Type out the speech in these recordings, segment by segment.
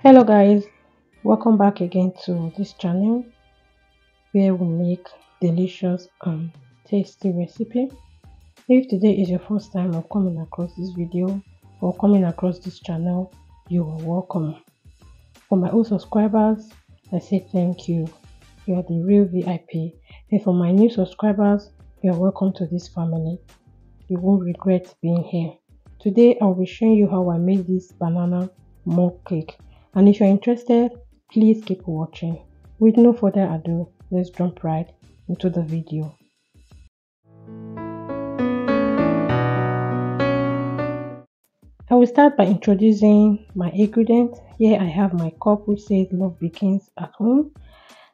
Hello guys, welcome back again to this channel where we make delicious and tasty recipe. If today is your first time of coming across this video or coming across this channel, you are welcome. For my old subscribers, I say thank you, you are the real VIP, and for my new subscribers, you are welcome to this family. You won't regret being here. Today I'll be showing you how I made this banana mug cake. And if you're interested, please keep watching. With no further ado, let's jump right into the video. I will start by introducing my ingredients. Here I have my cup which says Love Begins at Home.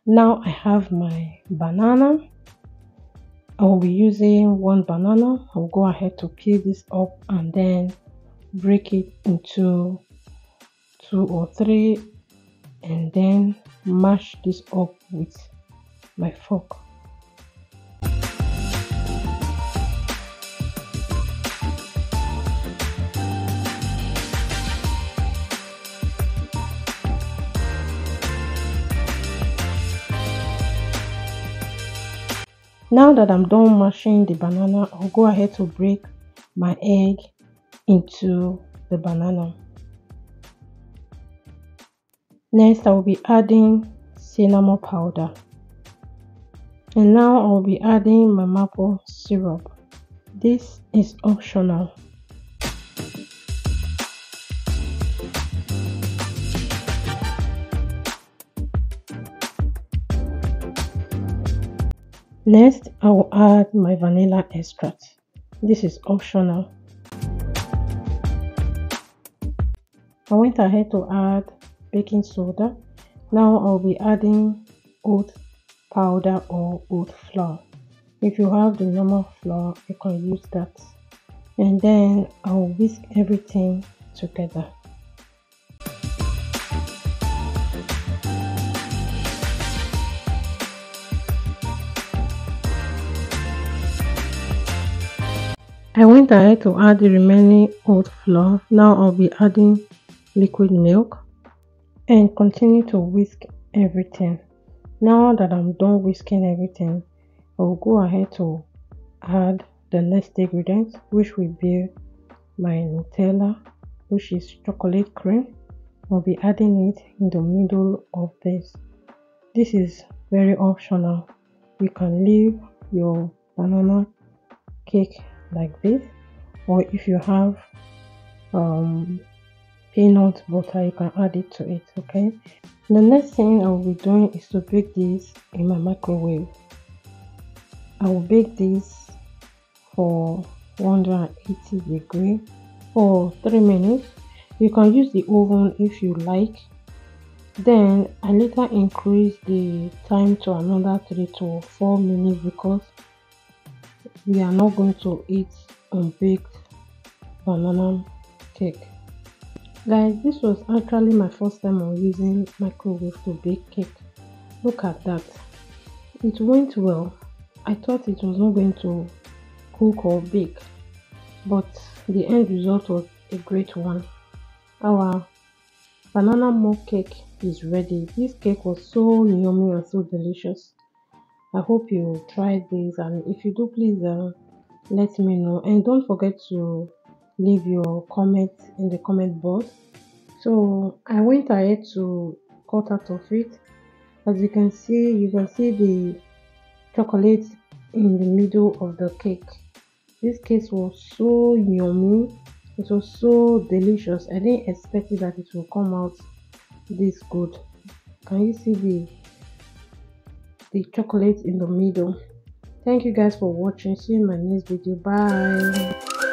Now I have my banana. I will be using one banana. I'll go ahead to peel this up and then break it into two or three and then mash this up with my fork. Now that I'm done mashing the banana, I'll go ahead to break my egg into the banana. Next, I will be adding cinnamon powder, and now I will be adding my maple syrup. This is optional. Next, I will add my vanilla extract. This is optional. I went ahead to add baking soda. Now I'll be adding oat powder or oat flour. If you have the normal flour, you can use that. And then I'll whisk everything together. I went ahead to add the remaining oat flour. Now I'll be adding liquid milk and continue to whisk everything. Now that I'm done whisking everything, I'll go ahead to add the next ingredient, which will be my Nutella, which is chocolate cream. I'll be adding it in the middle of this. This is very optional. You can leave your banana cake like this, or if you have peanut butter, you can add it to it. Okay, the next thing I will be doing is to bake this in my microwave. I will bake this for 180 degrees for 3 minutes. You can use the oven if you like. Then I later increase the time to another 3 to 4 minutes because we are not going to eat unbaked banana cake. Guys, this was actually my first time on using microwave to bake cake. Look at that. It went well. I thought it was not going to cook or bake, but the end result was a great one. Our banana mug cake is ready. This cake was so yummy and so delicious. I hope you try this, and if you do, please let me know, and don't forget to leave your comment in the comment box. So I went ahead to cut out of it. As you can see the chocolate in the middle of the cake. This cake was so yummy. It was so delicious. I didn't expect that it will come out this good. Can you see the chocolate in the middle? Thank you guys for watching. See you in my next video. Bye.